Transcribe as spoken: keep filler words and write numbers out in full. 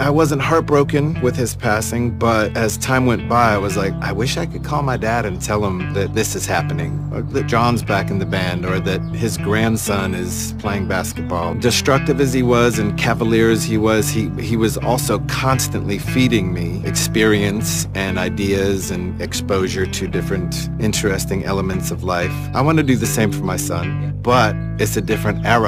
I wasn't heartbroken with his passing, but as time went by, I was like, I wish I could call my dad and tell him that this is happening, or that John's back in the band, or that his grandson is playing basketball. Destructive as he was and cavalier as he was, he, he was also constantly feeding me experience and ideas and exposure to different interesting elements of life. I want to do the same for my son, but it's a different era.